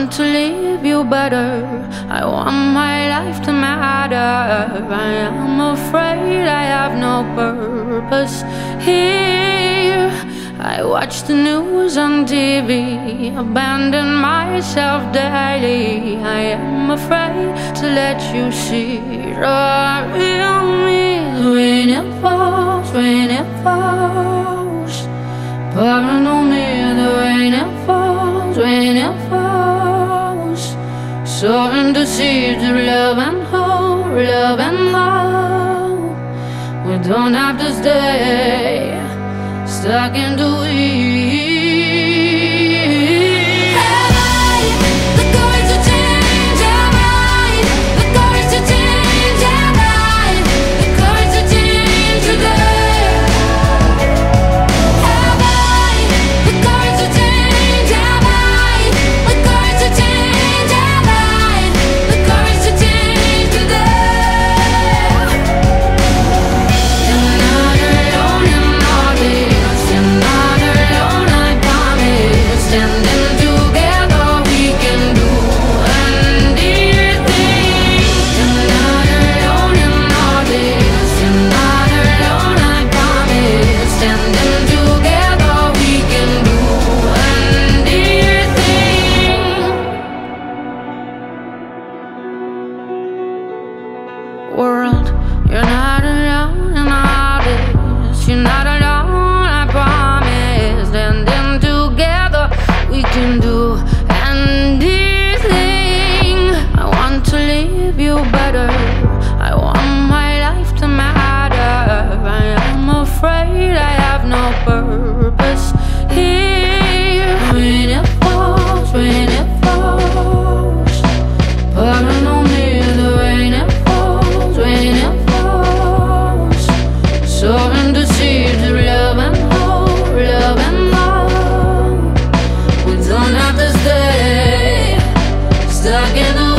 want to leave you better. I want my life to matter. I am afraid I have no purpose here. I watch the news on TV, abandon myself daily. I am afraid to let you see the real me. When it falls, when it falls, pouring on me, the rain it falls, when it falls. Sowing the seeds of love and hope, love and love. We don't have to stay stuck in the weeds. World, you're not alone in all this. You're not alone, I promise. Standing together, we can do anything. I want to leave you better. I want my life to matter. I am afraid I have no purpose here. When it falls, when it falls, pouring on me, the rain it falls. When it falls, sowing the seeds of love and hope, love and love. We don't have to stay stuck in the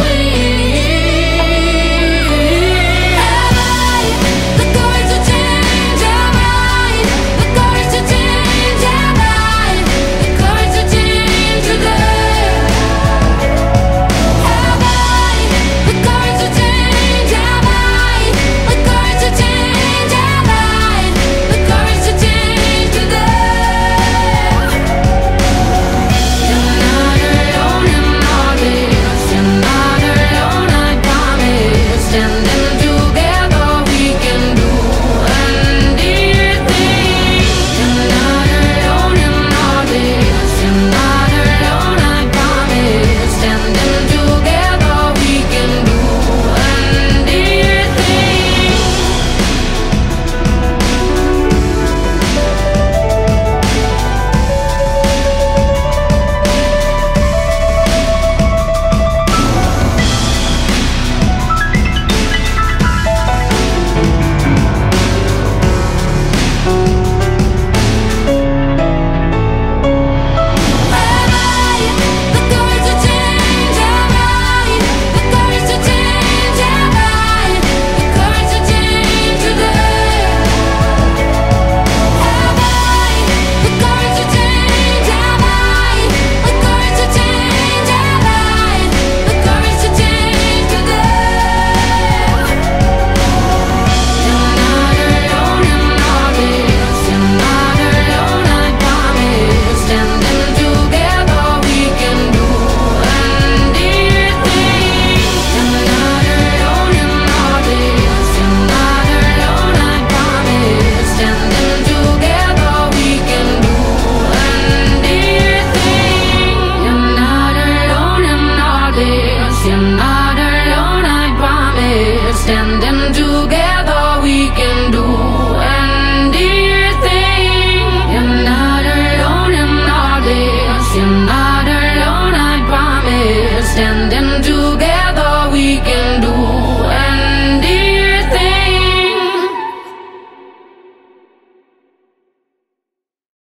you.